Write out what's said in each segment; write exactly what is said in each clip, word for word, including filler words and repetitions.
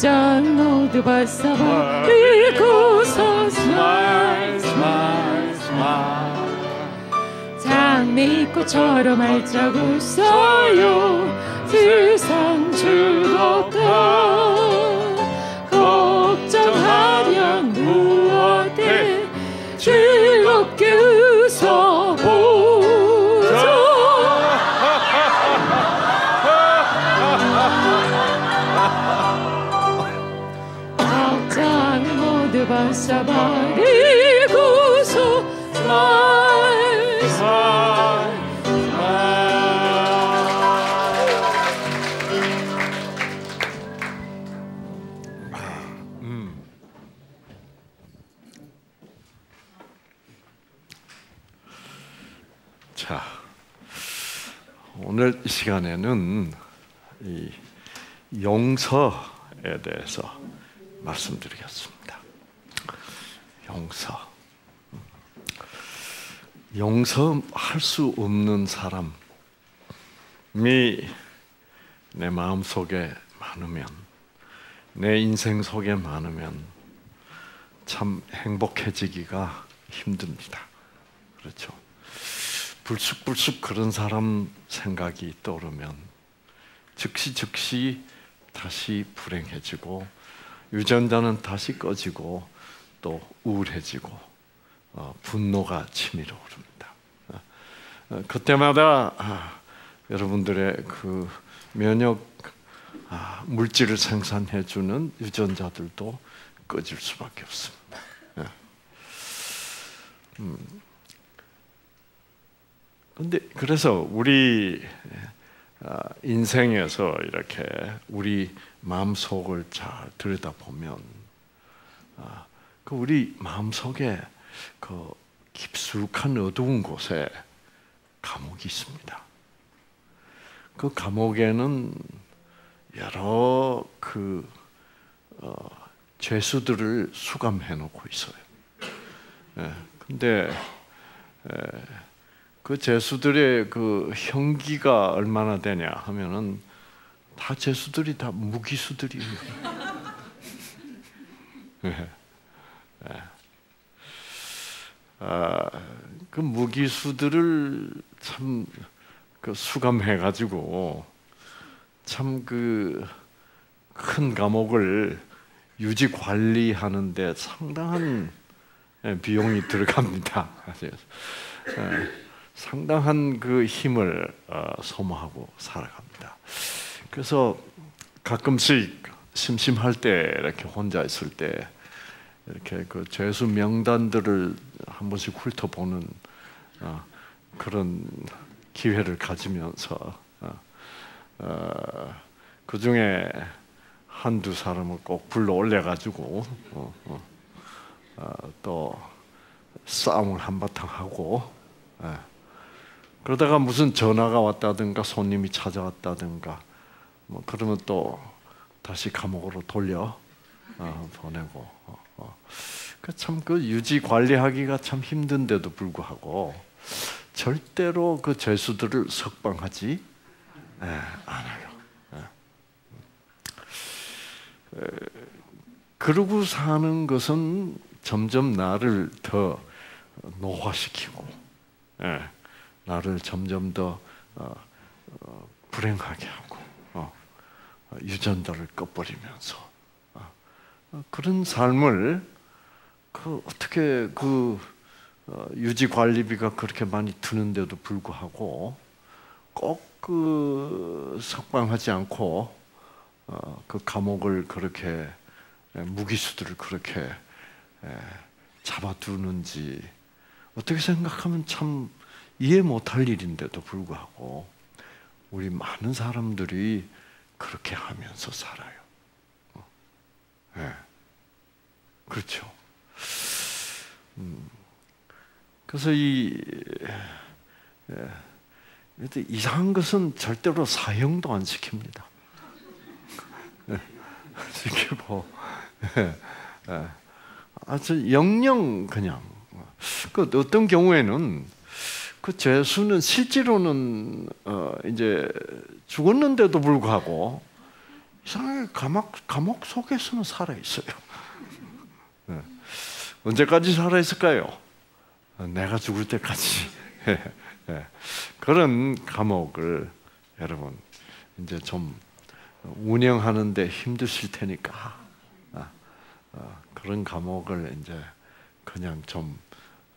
download by Sabah because of smile, smile, smile. 장미꽃처럼 활짝 웃어요. 세상 즐겁다. 걱정하면 무엇에 즐겁게 웃어보. 바리고서 스마일 스마일. 자, 오늘 이 시간에는 이 용서에 대해서 말씀드리겠습니다. 용서. 용서할 수 없는 사람이 내 마음속에 많으면, 내 인생 속에 많으면 참 행복해지기가 힘듭니다. 그렇죠? 불쑥불쑥 그런 사람 생각이 떠오르면 즉시 즉시 다시 불행해지고, 유전자는 다시 꺼지고, 또 우울해지고 어, 분노가 치밀어 오릅니다. 어, 어, 그때마다 아, 여러분들의 그 면역 아, 물질을 생산해주는 유전자들도 꺼질 수밖에 없습니다. 예. 음. 근데 그래서 우리 아, 인생에서 이렇게 우리 마음속을 잘 들여다보면 아, 그 우리 마음속에 그 깊숙한 어두운 곳에 감옥이 있습니다. 그 감옥에는 여러 그 어, 죄수들을 수감해 놓고 있어요. 예, 근데 예, 그 죄수들의 그 형기가 얼마나 되냐 하면은 다 죄수들이 다 무기수들이에요. 예. 예. 아, 그 무기수들을 참 그 수감해가지고 참 그 큰 감옥을 유지 관리하는데 상당한 비용이 들어갑니다. 예, 상당한 그 힘을 어, 소모하고 살아갑니다. 그래서 가끔씩 심심할 때 이렇게 혼자 있을 때 이렇게 그 죄수 명단들을 한 번씩 훑어보는 어, 그런 기회를 가지면서 어, 어, 그 중에 한두 사람을 꼭 불러 올려가지고 어, 어, 어, 또 싸움을 한바탕 하고 예. 그러다가 무슨 전화가 왔다든가 손님이 찾아왔다든가 뭐 그러면 또 다시 감옥으로 돌려 어, 보내고 어. 어, 그 참 그 유지 관리하기가 참 힘든데도 불구하고 절대로 그 죄수들을 석방하지 에, 않아요. 에. 에, 그러고 사는 것은 점점 나를 더 노화시키고 에, 나를 점점 더 어, 어, 불행하게 하고 어, 유전자를 꺼버리면서 그런 삶을 그 어떻게 그 유지 관리비가 그렇게 많이 드는데도 불구하고 꼭 그 석방하지 않고 그 감옥을 그렇게 무기수들을 그렇게 잡아두는지 어떻게 생각하면 참 이해 못할 일인데도 불구하고 우리 많은 사람들이 그렇게 하면서 살아요. 예, 그렇죠. 음, 그래서 이 예, 이상한 것은 절대로 사형도 안 시킵니다. 예, 시키고 예, 예, 아주 영영 그냥 그 어떤 경우에는 그 죄수는 실제로는 어, 이제 죽었는데도 불구하고 이상하게 감옥, 감옥 속에서는 살아있어요. 네. 언제까지 살아있을까요? 내가 죽을 때까지. 네. 그런 감옥을 여러분 이제 좀 운영하는 데 힘드실 테니까 아, 아, 그런 감옥을 이제 그냥 좀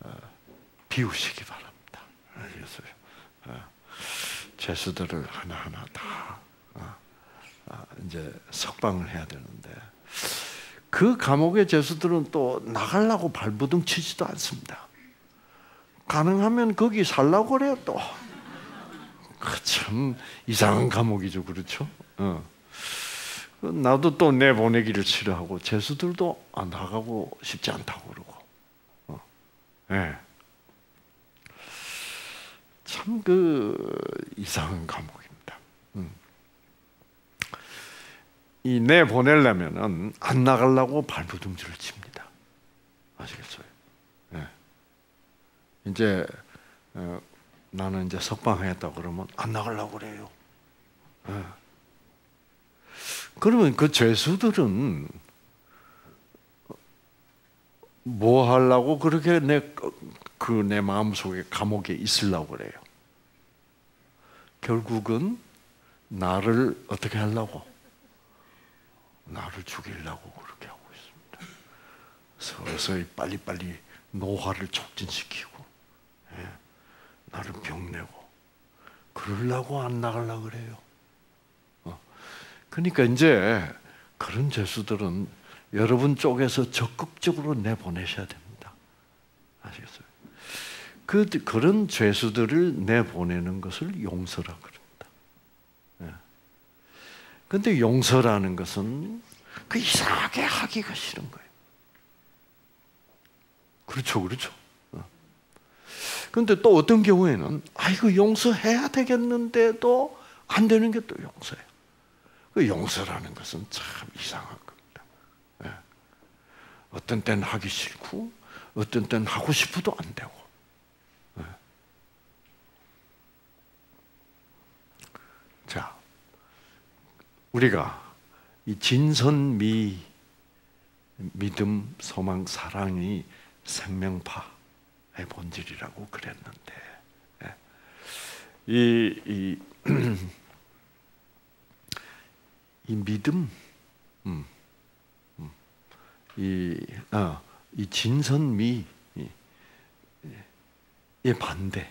어, 비우시기 바랍니다. 알겠어요? 아, 죄수들을 하나하나 다 아, 아, 이제 석방을 해야 되는데 그 감옥의 죄수들은 또 나가려고 발버둥 치지도 않습니다. 가능하면 거기 살라고 그래요 또. 그 참 이상한 감옥이죠, 그렇죠? 어. 나도 또 내보내기를 싫어하고 죄수들도 안 나가고 싶지 않다고 그러고. 어. 네. 참 그 이상한 감옥입니다. 음. 이 내보내려면은 안 나가려고 발버둥질을 칩니다. 아시겠어요? 네. 이제 어, 나는 이제 석방했다 그러면 안 나가려고 그래요. 네. 그러면 그 죄수들은 뭐 하려고 그렇게 내 그 내 마음속에 감옥에 있으려고 그래요? 결국은 나를 어떻게 하려고? 나를 죽이려고 그렇게 하고 있습니다. 서서히 빨리빨리 노화를 촉진시키고 예. 나를 병내고 그러려고 안 나가려고 그래요. 그러니까 이제 그런 죄수들은 여러분 쪽에서 적극적으로 내보내셔야 됩니다. 아시겠어요? 그, 그런 죄수들을 내보내는 것을 용서라 그럽니다. 그런데 예. 용서라는 것은 그 이상하게 하기가 싫은 거예요. 그렇죠, 그렇죠. 그런데 어. 또 어떤 경우에는 아 이거 용서해야 되겠는데도 안 되는 게 또 용서예요. 그 용서라는 것은 참 이상한 겁니다. 예. 어떤 때는 하기 싫고 어떤 때는 하고 싶어도 안 되고 예. 자, 우리가 이 진선, 미, 믿음, 소망, 사랑이 생명파의 본질이라고 그랬는데 예. 이, 이 이 믿음, 음, 음. 이, 아, 이 진선미의 반대가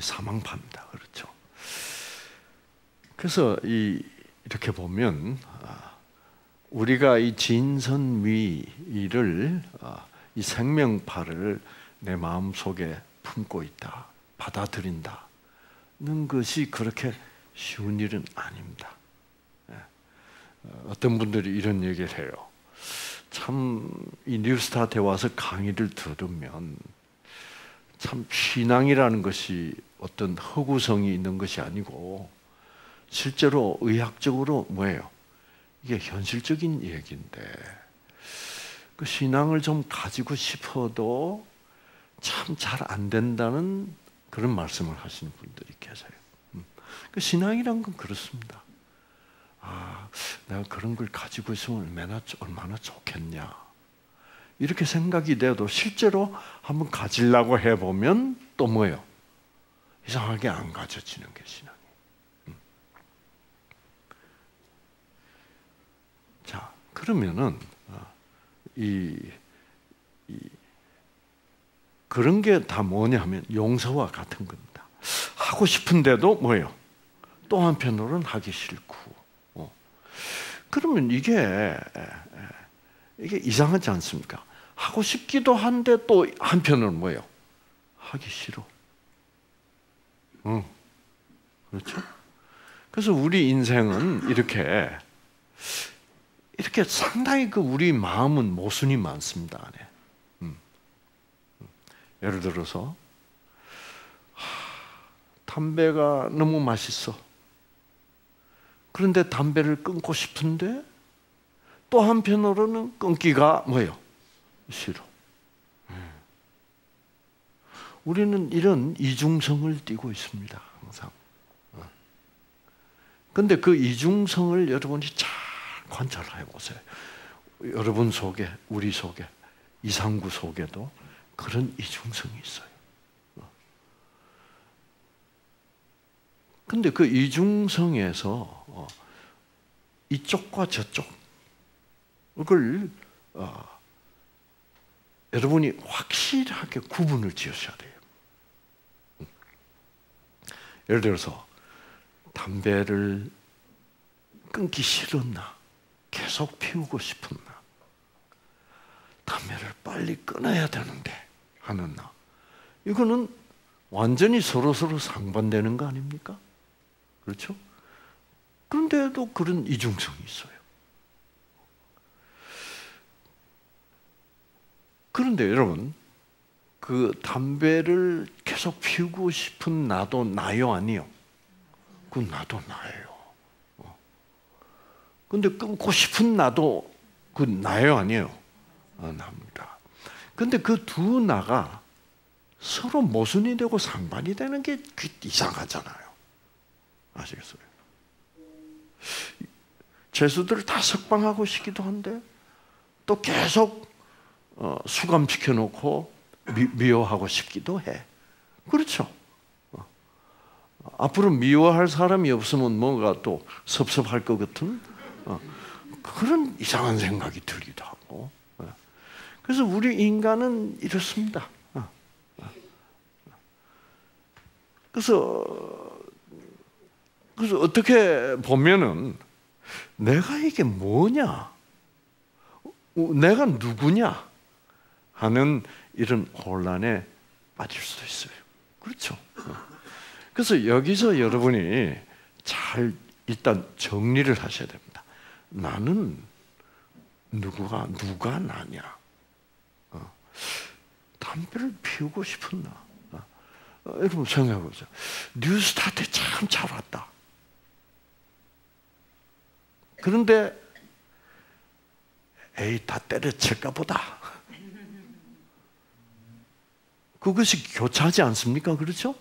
사망파입니다. 그렇죠. 그래서 이, 이렇게 보면 우리가 이 진선미를 이 생명파를 내 마음속에 품고 있다, 받아들인다는 것이 그렇게 쉬운 일은 아닙니다. 어떤 분들이 이런 얘기를 해요. 참 이 뉴스타트에 와서 강의를 들으면 참 신앙이라는 것이 어떤 허구성이 있는 것이 아니고 실제로 의학적으로 뭐예요? 이게 현실적인 얘기인데 그 신앙을 좀 가지고 싶어도 참 잘 안 된다는 그런 말씀을 하시는 분들이 계세요. 그 신앙이란 건 그렇습니다. 아, 내가 그런 걸 가지고 있으면 얼마나, 얼마나 좋겠냐. 이렇게 생각이 돼도 실제로 한번 가지려고 해보면 또 뭐예요? 이상하게 안 가져지는 게 신앙이에요. 음. 자, 그러면은, 이, 이, 그런 게 다 뭐냐 하면 용서와 같은 겁니다. 하고 싶은데도 뭐예요? 또 한편으로는 하기 싫고. 어. 그러면 이게, 이게 이상하지 않습니까? 하고 싶기도 한데 또 한편으로는 뭐예요? 하기 싫어. 어. 그렇죠? 그래서 우리 인생은 이렇게, 이렇게 상당히 그 우리 마음은 모순이 많습니다. 안에. 음. 예를 들어서, 담배가 너무 맛있어. 그런데 담배를 끊고 싶은데 또 한편으로는 끊기가 뭐예요? 싫어. 음. 우리는 이런 이중성을 띠고 있습니다. 항상. 음. 근데 그 이중성을 여러분이 잘 관찰해 보세요. 여러분 속에, 우리 속에, 이상구 속에도 그런 이중성이 있어요. 근데 그 이중성에서 이쪽과 저쪽을 여러분이 확실하게 구분을 지으셔야 돼요. 예를 들어서 담배를 끊기 싫었나? 계속 피우고 싶었나? 담배를 빨리 끊어야 되는데 하는 나. 이거는 완전히 서로서로 상반되는 거 아닙니까? 그렇죠? 그런데도 그런 이중성이 있어요. 그런데 여러분, 그 담배를 계속 피우고 싶은 나도 나요, 아니요? 그 나도 나예요. 근데 끊고 싶은 나도 그 나요, 아니에요? 아, 납니다. 근데 그 두 나가 서로 모순이 되고 상반이 되는 게 이상하잖아요. 아시겠어요? 재수들을 다 석방하고 싶기도 한데 또 계속 어, 수감시켜놓고 미, 미워하고 싶기도 해. 그렇죠? 어. 앞으로 미워할 사람이 없으면 뭔가 또 섭섭할 것 같은 어, 그런 이상한 생각이 들기도 하고. 어. 그래서 우리 인간은 이렇습니다. 어. 어. 그래서, 그래서 어떻게 보면은 내가 이게 뭐냐? 내가 누구냐? 하는 이런 혼란에 빠질 수도 있어요. 그렇죠? 그래서 여기서 여러분이 잘 일단 정리를 하셔야 됩니다. 나는 누구가, 누가 나냐? 어. 담배를 피우고 싶은 나. 어. 어, 여러분 생각해보세요. 뉴스타트 참 잘 왔다. 그런데 에이, 다 때려칠까 보다. 그것이 교차하지 않습니까? 그렇죠?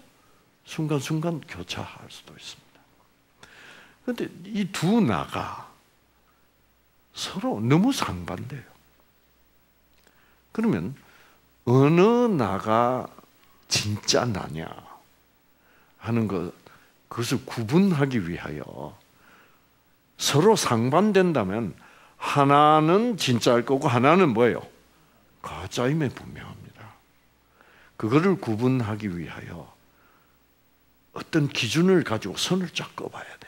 순간순간 교차할 수도 있습니다. 그런데 이 두 나가 서로 너무 상반돼요. 그러면 어느 나가 진짜 나냐 하는 것, 그것을 구분하기 위하여 서로 상반된다면 하나는 진짜일 거고 하나는 뭐예요? 가짜임에 분명합니다. 그거를 구분하기 위하여 어떤 기준을 가지고 선을 쫙 꺼봐야 돼.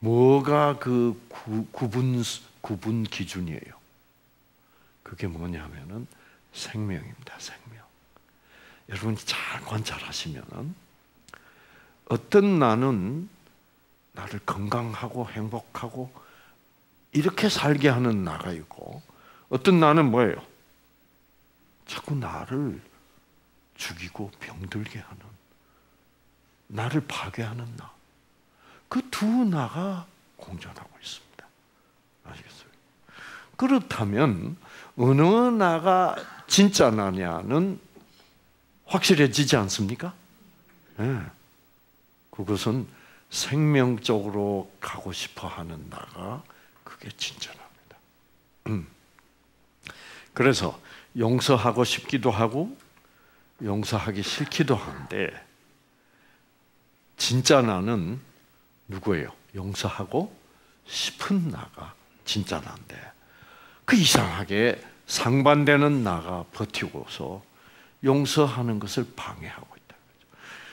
뭐가 그 구, 구분, 구분 기준이에요? 그게 뭐냐면은 생명입니다. 생명. 여러분이 잘 관찰하시면은 어떤 나는 나를 건강하고 행복하고 이렇게 살게 하는 나가 있고 어떤 나는 뭐예요? 자꾸 나를 죽이고 병들게 하는, 나를 파괴하는 나. 그 두 나가 공존하고 있습니다. 아시겠어요? 그렇다면 어느 나가 진짜 나냐는 확실해지지 않습니까? 네. 그것은 생명적으로 가고 싶어 하는 나가 그게 진짜랍니다. 음. 그래서 용서하고 싶기도 하고 용서하기 싫기도 한데 진짜 나는 누구예요? 용서하고 싶은 나가 진짜 난데 그 이상하게 상반되는 나가 버티고서 용서하는 것을 방해하고 있다.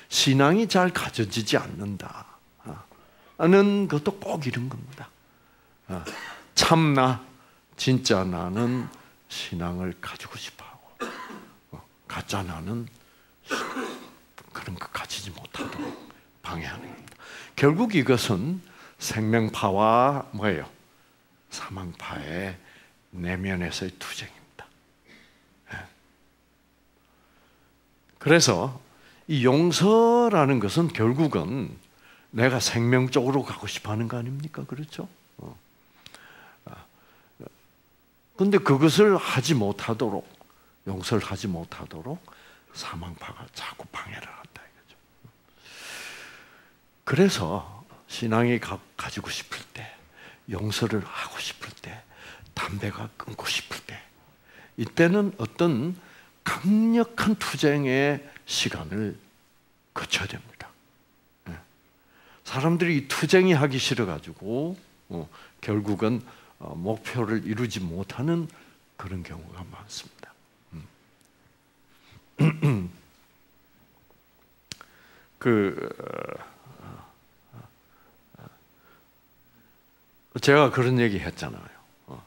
신앙이 잘 가져지지 않는다. 하는 것도 꼭 이런 겁니다. 참나, 진짜 나는 신앙을 가지고 싶어하고 가짜 나는 그런 거 가지지 못하도록 방해하는 겁니다. 결국 이것은 생명파와 뭐예요? 사망파의 내면에서의 투쟁입니다. 그래서 이 용서라는 것은 결국은 내가 생명적으로 가고 싶어하는 거 아닙니까? 그렇죠? 그런데 어. 그것을 하지 못하도록, 용서를 하지 못하도록 사망파가 자꾸 방해를 한다 이거죠. 그래서 신앙이 가, 가지고 싶을 때, 용서를 하고 싶을 때, 담배가 끊고 싶을 때, 이때는 어떤 강력한 투쟁의 시간을 거쳐야 됩니다. 사람들이 이 투쟁이 하기 싫어가지고 어, 결국은 어, 목표를 이루지 못하는 그런 경우가 많습니다. 음. 그 어, 제가 그런 얘기 했잖아요. 어.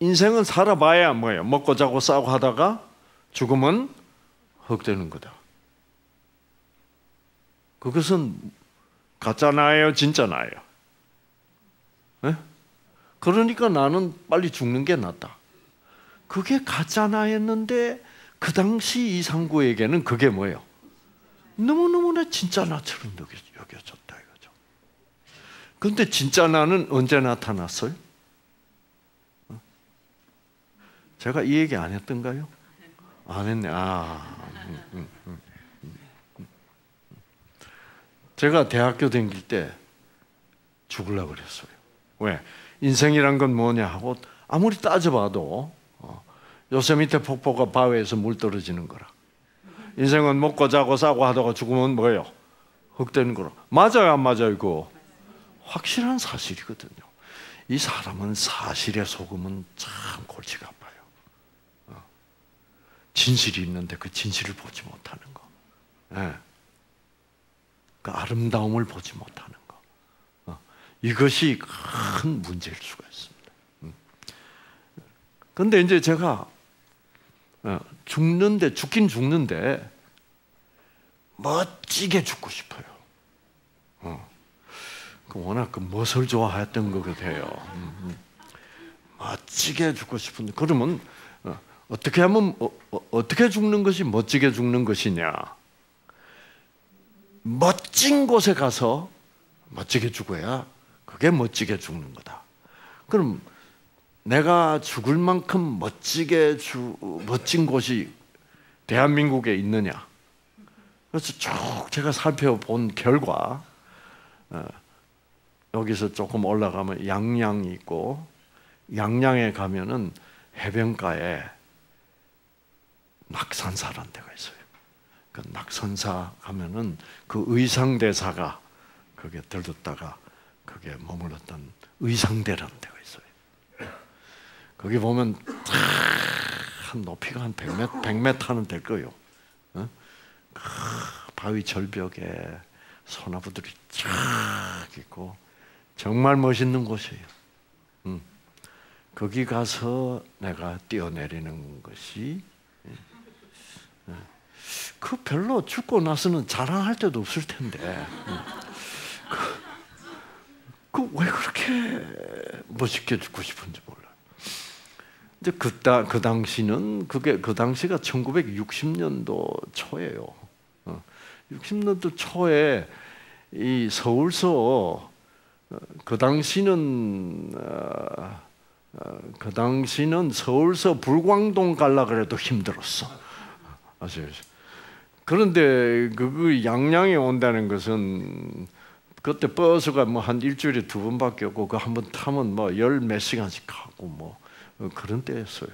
인생은 살아봐야 뭐예요? 먹고 자고 싸고 하다가 죽으면 헛되는 거다. 그것은 가짜 나예요, 진짜 나예요? 네? 그러니까 나는 빨리 죽는 게 낫다. 그게 가짜 나였는데 그 당시 이상구에게는 그게 뭐예요? 너무너무나 진짜 나처럼 여겨졌다 이거죠. 그런데 진짜 나는 언제 나타났어요? 제가 이 얘기 안 했던가요? 안 했네. 아, 음, 음, 음. 제가 대학교 다닐 때 죽으려고 그랬어요. 왜? 인생이란 건 뭐냐 하고 아무리 따져봐도 어, 요세미테 폭포가 바위에서 물 떨어지는 거라. 인생은 먹고 자고 싸고 하다가 죽으면 뭐예요? 헛되는 거라. 맞아요, 안 맞아요? 이거 확실한 사실이거든요. 이 사람은 사실에 속으면 참 골치가 아파요. 어. 진실이 있는데 그 진실을 보지 못하는 거. 네. 그 아름다움을 보지 못하는 것, 어, 이것이 큰 문제일 수가 있습니다. 그런데 음. 이제 제가 어, 죽는데 죽긴 죽는데 멋지게 죽고 싶어요. 어. 그 워낙 그 멋을 좋아했던 것 같아요. 음. 멋지게 죽고 싶은데 그러면 어, 어떻게 하면 어, 어, 어떻게 죽는 것이 멋지게 죽는 것이냐? 멋진 곳에 가서 멋지게 죽어야 그게 멋지게 죽는 거다. 그럼 내가 죽을 만큼 멋지게 주, 멋진 곳이 대한민국에 있느냐? 그래서 쭉 제가 살펴본 결과 어, 여기서 조금 올라가면 양양이 있고 양양에 가면은 해변가에 낙산사라는 데가 있어요. 낙선사 하면은 그 의상대사가 그게 들렀다가 그게 머물렀던 의상대라는 데가 있어요. 거기 보면 한 높이가 한 백 미터는 될 거예요. 어? 그 바위 절벽에 소나무들이 쫙 있고 정말 멋있는 곳이에요. 음. 거기 가서 내가 뛰어내리는 것이 그 별로 죽고 나서는 자랑할 데도 없을 텐데 그 왜 그렇게 멋있게 죽고 싶은지 몰라요. 이제 그, 다, 그 당시는 그게 그 당시가 천구백육십 년도 초예요. 어, 육십 년도 초에 이 서울서 어, 그 당시는 어, 어, 그 당시는 서울서 불광동 갈라 그래도 힘들었어. 아세요? 그런데 그 양양에 온다는 것은 그때 버스가 뭐 한 일주일에 두 번밖에 없고 그 한 번 타면 뭐 열 몇 시간씩 가고 뭐 그런 때였어요.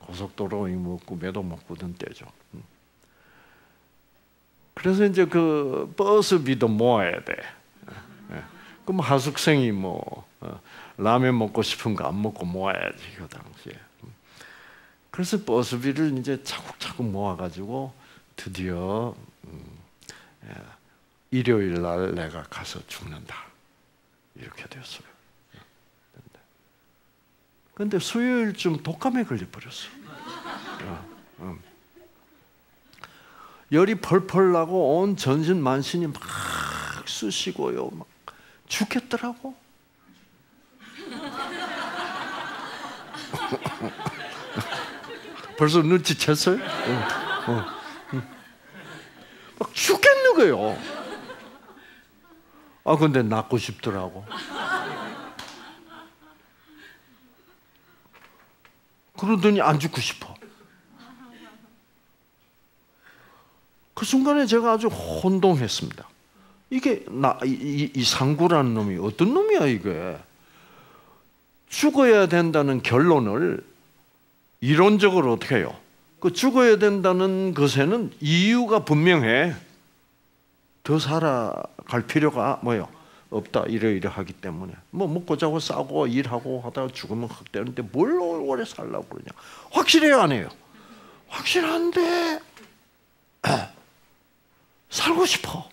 고속도로 먹고 매도 먹고 그런 때죠. 그래서 이제 그 버스비도 모아야 돼. 그럼 하숙생이 뭐 라면 먹고 싶은 거 안 먹고 모아야지 그 당시에. 그래서 버스비를 이제 차곡차곡 모아가지고. 드디어 음, 예, 일요일 날 내가 가서 죽는다 이렇게 되었어요. 그런데 수요일쯤 독감에 걸려버렸어. 어, 음. 열이 펄펄 나고 온 전신 만신이 막 쑤시고요, 막 죽겠더라고. 벌써 눈치챘어요? 어, 어. 막 죽겠는 거예요. 아, 근데 낫고 싶더라고. 그러더니 안 죽고 싶어. 그 순간에 제가 아주 혼동했습니다. 이게 나, 이, 이상구라는 놈이 어떤 놈이야 이게. 죽어야 된다는 결론을 이론적으로 어떻게 해요? 그 죽어야 된다는 것에는 이유가 분명해. 더 살아갈 필요가 뭐예요? 없다. 이러이러 하기 때문에. 뭐 먹고 자고 싸고 일하고 하다가 죽으면 흑대는데 뭘 오래 살라고 그러냐. 확실해요 안 해요? 확실한데 살고 싶어.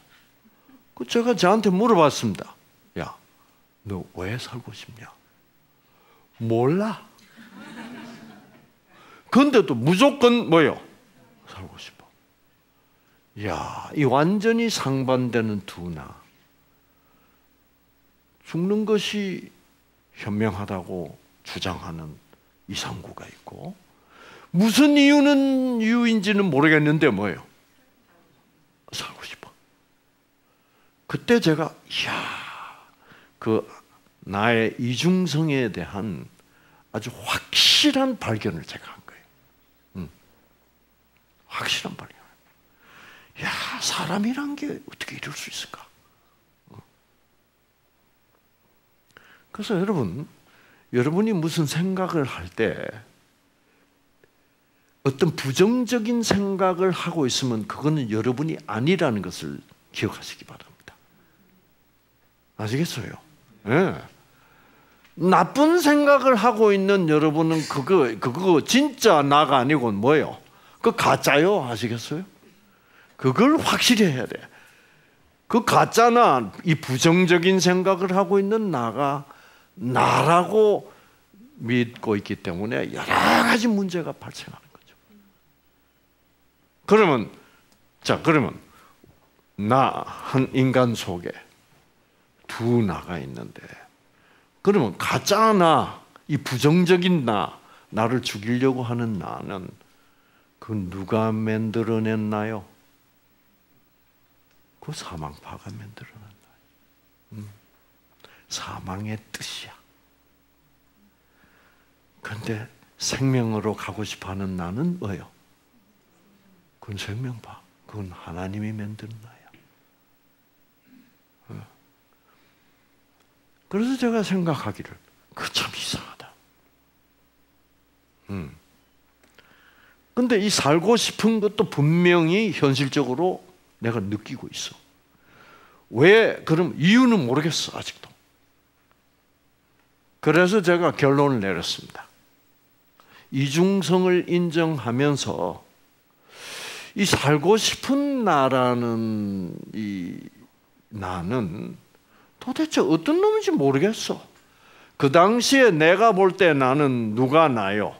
그 제가 저한테 물어봤습니다. 야, 너 왜 살고 싶냐? 몰라. 근데도 무조건 뭐요? 살고 싶어. 야, 이 완전히 상반되는 두나. 죽는 것이 현명하다고 주장하는 이상구가 있고, 무슨 이유는 이유인지는 모르겠는데 뭐예요? 살고 싶어. 그때 제가 이야, 그 나의 이중성에 대한 아주 확실한 발견을 제가 한 거예요. 음. 확실한 발견. 야, 사람이란 게 어떻게 이럴 수 있을까? 그래서 여러분, 여러분이 무슨 생각을 할 때 어떤 부정적인 생각을 하고 있으면 그거는 여러분이 아니라는 것을 기억하시기 바랍니다. 아시겠어요? 예. 네. 나쁜 생각을 하고 있는 여러분은 그거, 그거 진짜 나가 아니고 뭐예요? 그거 가짜요? 아시겠어요? 그걸 확실히 해야 돼. 그 가짜나 이 부정적인 생각을 하고 있는 나가 나라고 믿고 있기 때문에 여러 가지 문제가 발생하는 거죠. 그러면 자, 그러면 나 한 인간 속에 두 나가 있는데 그러면 가짜 나, 이 부정적인 나, 나를 죽이려고 하는 나는 그 누가 만들어냈나요? 그 사망파가 만들어냈나요? 음. 사망의 뜻이야. 근데 생명으로 가고 싶어하는 나는 뭐예요? 그건 생명파. 그건 하나님이 만든 나야. 그래서 제가 생각하기를 그 참 이상하다. 음. 근데 이 살고 싶은 것도 분명히 현실적으로 내가 느끼고 있어. 왜? 그럼 이유는 모르겠어 아직도. 그래서 제가 결론을 내렸습니다. 이중성을 인정하면서 이 살고 싶은 나라는 이 나는 도대체 어떤 놈인지 모르겠어. 그 당시에 내가 볼 때 나는 누가 나요?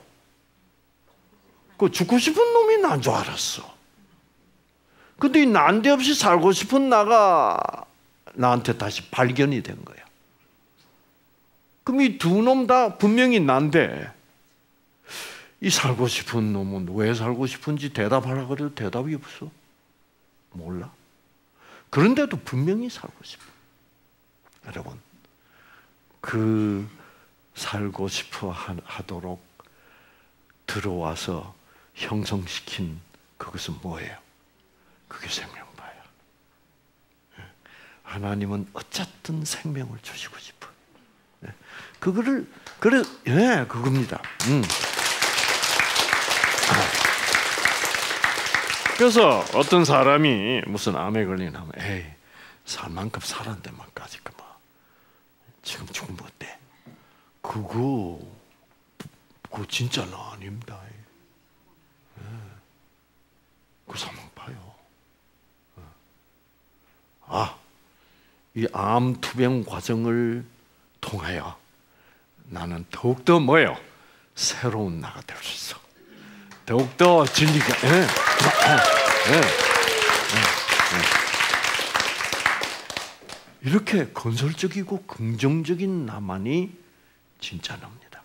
그 죽고 싶은 놈이 난 줄 알았어. 근데 이 난데없이 살고 싶은 나가 나한테 다시 발견이 된 거야. 그럼 이 두 놈 다 분명히 난데 이 살고 싶은 놈은 왜 살고 싶은지 대답하라고 해도 대답이 없어. 몰라. 그런데도 분명히 살고 싶어. 여러분, 그 살고 싶어 하도록 들어와서 형성시킨 그것은 뭐예요? 그게 생명파야. 하나님은 어쨌든 생명을 주시고 싶어. 그거를 그래, 예, 그겁니다. 음. 그래서 어떤 사람이 무슨 암에 걸리냐면, 에이, 살 만큼 살았는데 막 까짓까 막. 지금 죽으면 어때? 그거, 그거 진짜 나 아닙니다. 예. 그 사망파요. 아, 이 암 투병 과정을 통하여 나는 더욱더 뭐예요? 새로운 나가 될 수 있어. 더욱더 진리가. 예. 예. 예. 이렇게 건설적이고 긍정적인 나만이 진짜 납니다.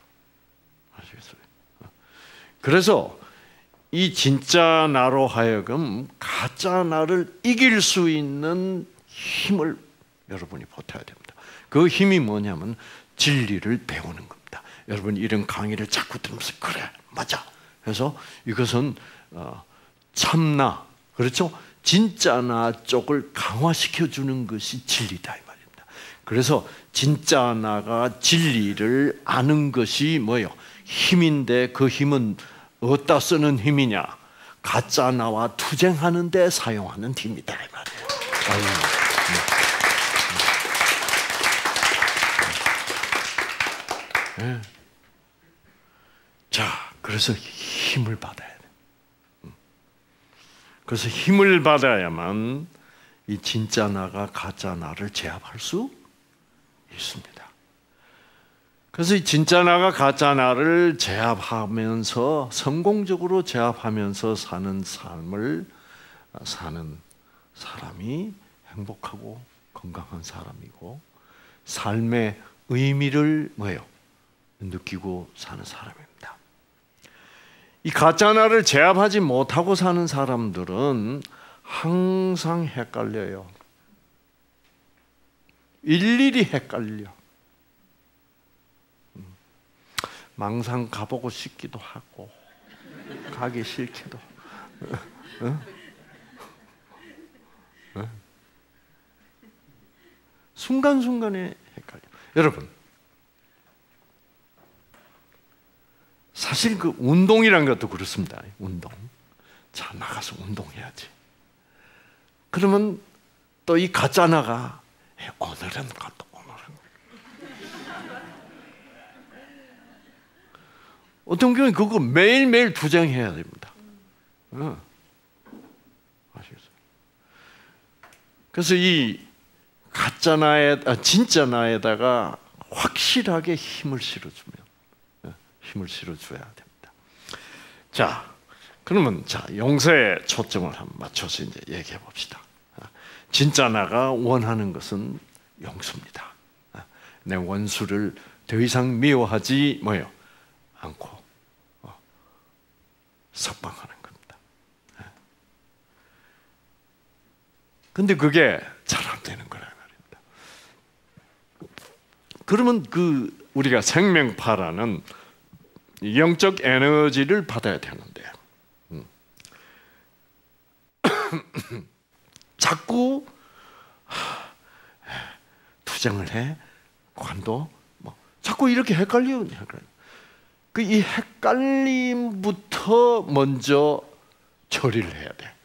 아시겠어요? 그래서 이 진짜 나로 하여금 가짜 나를 이길 수 있는 힘을 여러분이 보태야 됩니다. 그 힘이 뭐냐면 진리를 배우는 겁니다. 여러분 이런 강의를 자꾸 들으면서 그래, 맞아. 그래서 이것은 참나, 그렇죠? 진짜나 쪽을 강화시켜주는 것이 진리다 이 말입니다. 그래서 진짜나가 진리를 아는 것이 뭐예요? 힘인데 그 힘은 어디다 쓰는 힘이냐? 가짜나와 투쟁하는 데 사용하는 힘이다 이 말이에요. 아유. 네. 자, 그래서 힘을 받아야 돼. 그래서 힘을 받아야만 이 진짜 나가 가짜 나를 제압할 수 있습니다. 그래서 이 진짜 나가 가짜 나를 제압하면서 성공적으로 제압하면서 사는 삶을 사는 사람이 행복하고 건강한 사람이고 삶의 의미를 뭐예요? 느끼고 사는 사람입니다. 이 가짜 나를 제압하지 못하고 사는 사람들은 항상 헷갈려요. 일일이 헷갈려. 망상 가보고 싶기도 하고 가기 싫기도 하고 순간순간에 헷갈려. 여러분 사실 그 운동이란 것도 그렇습니다. 운동. 자, 나가서 운동해야지. 그러면 또 이 가짜 나가 오늘은 갔다 오늘은. 어떤 경우는 그거 매일매일 투쟁해야 됩니다. 응. 아시겠어요? 그래서 이 가짜 나에 아, 진짜 나에다가 확실하게 힘을 실어주면. 힘을 실어줘야 됩니다. 자, 그러면 자 용서에 초점을 한번 맞춰서 이제 얘기해 봅시다. 진짜 나가 원하는 것은 용서입니다. 내 원수를 더 이상 미워하지 뭐요 않고 석방하는 겁니다. 근데 그게 잘 안 되는 거란 말입니다. 그러면 그 우리가 생명파라는 영적 에너지를 받아야 되는데 음. 자꾸 하, 투쟁을 해 관도 뭐 자꾸 이렇게 헷갈려. 그 이 헷갈림부터 먼저 처리를 해야 돼.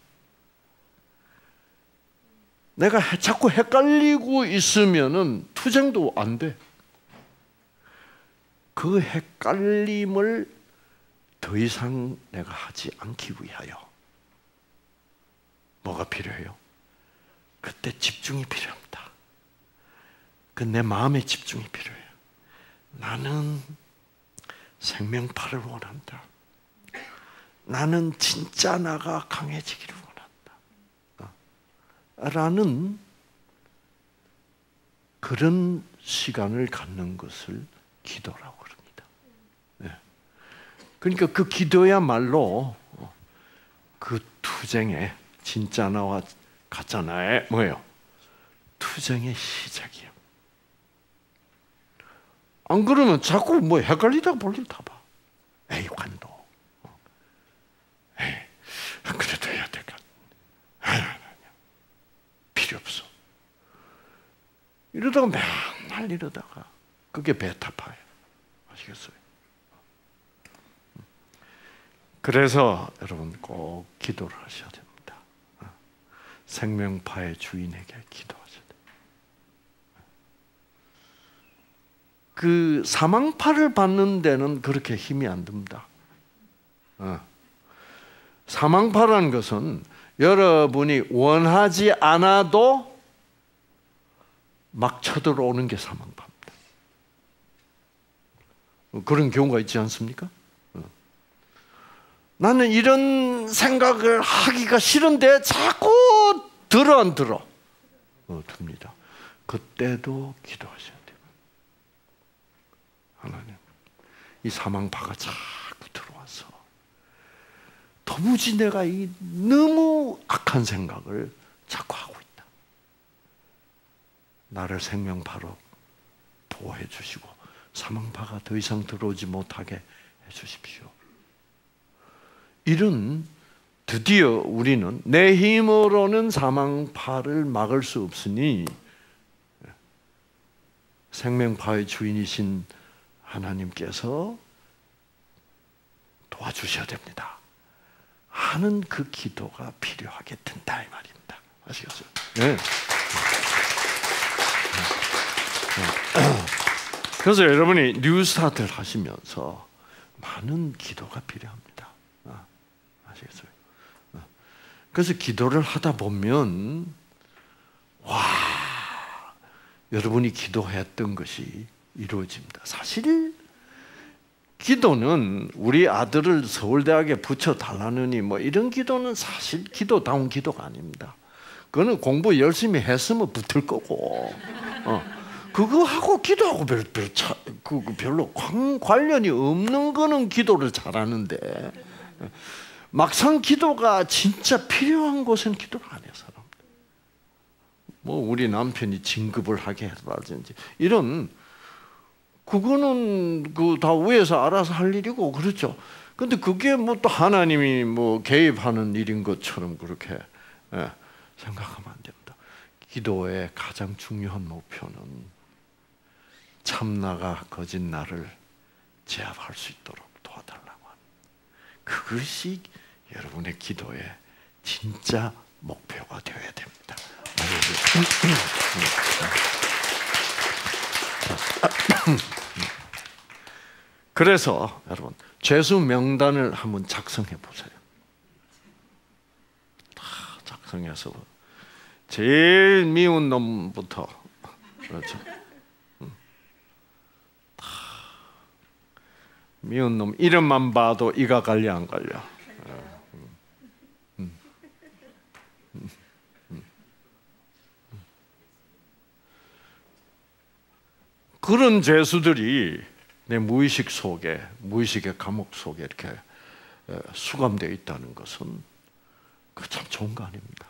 내가 자꾸 헷갈리고 있으면은 투쟁도 안 돼. 그 헷갈림을 더 이상 내가 하지 않기 위하여 뭐가 필요해요? 그때 집중이 필요합니다. 그 내 마음의 집중이 필요해요. 나는 생명파를 원한다. 나는 진짜 나가 강해지기를 원한다. 라는 그런 시간을 갖는 것을 기도라고. 그러니까 그 기도야말로 그 투쟁의 진짜 나와 가짜 나의 뭐예요? 투쟁의 시작이에요. 안 그러면 자꾸 뭐 헷갈리다가 볼일 다 봐. 에이 관도. 에이 그래도 해야 될까? 아니 아니 아니 필요 없어. 이러다가 맨날 이러다가 그게 베타파예요. 아시겠어요? 그래서 여러분 꼭 기도를 하셔야 됩니다. 생명파의 주인에게 기도하셔야 됩니다. 그 사망파를 받는 데는 그렇게 힘이 안 듭니다. 사망파라는 것은 여러분이 원하지 않아도 막 쳐들어오는 게 사망파입니다. 그런 경우가 있지 않습니까? 나는 이런 생각을 하기가 싫은데 자꾸 들어 안 들어 어, 듭니다. 그때도 기도하셔야 돼요. 하나님, 이 사망파가 자꾸 들어와서 도무지 내가 이 너무 악한 생각을 자꾸 하고 있다. 나를 생명파로 보호해 주시고 사망파가 더 이상 들어오지 못하게 해 주십시오. 이런 드디어 우리는 내 힘으로는 사망파를 막을 수 없으니 생명파의 주인이신 하나님께서 도와주셔야 됩니다 하는 그 기도가 필요하게 된다 이 말입니다. 아시겠어요? 네. 그래서 여러분이 뉴스타트를 하시면서 많은 기도가 필요합니다. 아시겠어요? 그래서 기도를 하다 보면 와, 여러분이 기도했던 것이 이루어집니다. 사실 기도는 우리 아들을 서울대학에 붙여달라느니 뭐 이런 기도는 사실 기도다운 기도가 아닙니다. 그거는 공부 열심히 했으면 붙을 거고 어. 그거하고 기도하고 별, 별 차, 그거 별로 관련이 없는 거는 기도를 잘하는데 막상 기도가 진짜 필요한 곳엔 기도를 안 해요. 사람들. 뭐 우리 남편이 진급을 하게 해달든지 이런 그거는 그 다 위에서 알아서 할 일이고 그렇죠. 근데 그게 뭐 또 하나님이 뭐 개입하는 일인 것처럼 그렇게 예, 생각하면 안 됩니다. 기도의 가장 중요한 목표는 참나가 거짓 나를 제압할 수 있도록 도와달라고 하는 그것이 여러분의 기도의 진짜 목표가 되어야 됩니다. 그래서 여러분 죄수 명단을 한번 작성해 보세요. 다 작성해서 제일 미운 놈부터 그렇죠. 다 미운 놈 이름만 봐도 이가 갈려 안 갈려. 그런 죄수들이 내 무의식 속에, 무의식의 감옥 속에 이렇게 수감되어 있다는 것은 그 참 좋은 거 아닙니다.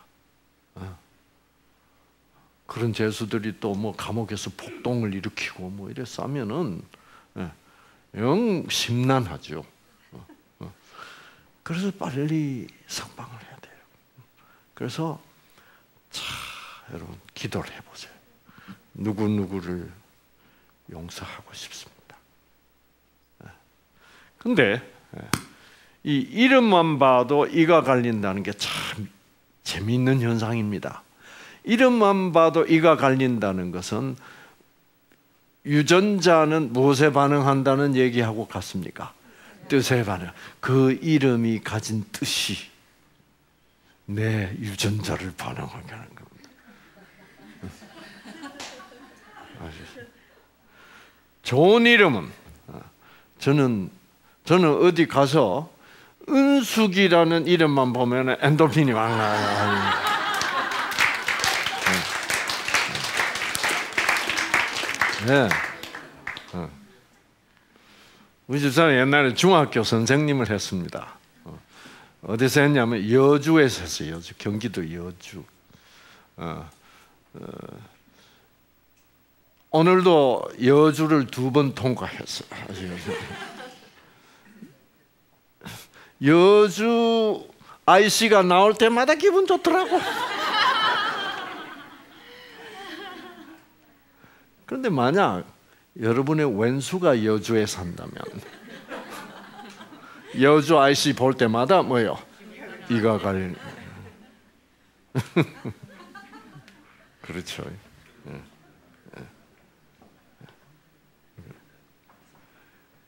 그런 죄수들이 또 뭐 감옥에서 폭동을 일으키고 뭐 이래 싸면은 영 심란하죠. 그래서 빨리 석방을 해야 돼요. 그래서 자, 여러분 기도를 해보세요. 누구 누구를 용서하고 싶습니다. 근데 이 이름만 봐도 이가 갈린다는 게 참 재미있는 현상입니다. 이름만 봐도 이가 갈린다는 것은 유전자는 무엇에 반응한다는 얘기하고 같습니까? 뜻에 반응. 그 이름이 가진 뜻이 내 유전자를 반응하게 하는 겁니다. 아시죠? 좋은 이름은 저는 저는 어디 가서 은숙이라는 이름만 보면 엔도핀이 막 나요. 네. 우리 집사람 옛날에 중학교 선생님을 했습니다. 어디서 했냐면 여주에서 했어요. 여주, 경기도 여주. 어, 어. 오늘도 여주를 두 번 통과했어요. 여주 아이씨가 나올 때마다 기분 좋더라고. 그런데 만약 여러분의 왼수가 여주에 산다면 여주 아이씨 볼 때마다 뭐예요? 이가 갈리는. 그렇죠.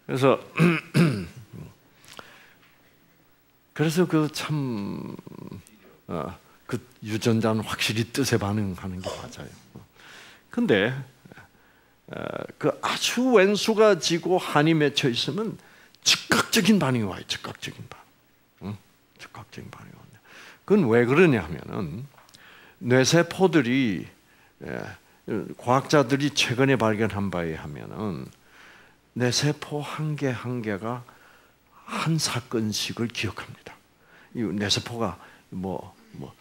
그래서 그래서 그 참 어, 그 유전자는 확실히 뜻에 반응하는 게 맞아요. 근데 어, 그 아주 왼수가 지고 한이 맺혀 있으면 즉각적인 반응이 와요. 즉각적인 반응. 응? 즉각적인 반응이 와요. 그건 왜 그러냐면은 뇌세포들이 예, 과학자들이 최근에 발견한 바에 하면은 내 세포 한 개 한 개가 한 사건씩을 기억합니다. 이 뇌 세포가 뭐, 뭐